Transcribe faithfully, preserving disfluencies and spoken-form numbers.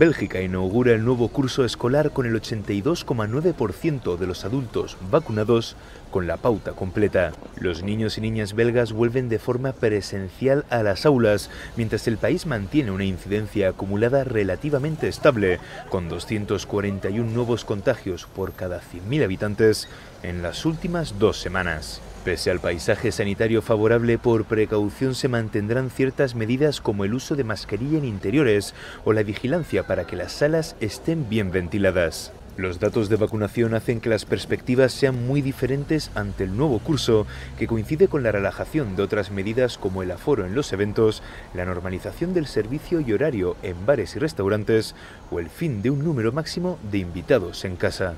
Bélgica inaugura el nuevo curso escolar con el ochenta y dos coma nueve por ciento de los adultos vacunados con la pauta completa. Los niños y niñas belgas vuelven de forma presencial a las aulas, mientras el país mantiene una incidencia acumulada relativamente estable, con doscientos cuarenta y uno nuevos contagios por cada cien mil habitantes en las últimas dos semanas. Pese al paisaje sanitario favorable, por precaución se mantendrán ciertas medidas como el uso de mascarilla en interiores o la vigilancia para que las salas estén bien ventiladas. Los datos de vacunación hacen que las perspectivas sean muy diferentes ante el nuevo curso, que coincide con la relajación de otras medidas como el aforo en los eventos, la normalización del servicio y horario en bares y restaurantes o el fin de un número máximo de invitados en casa.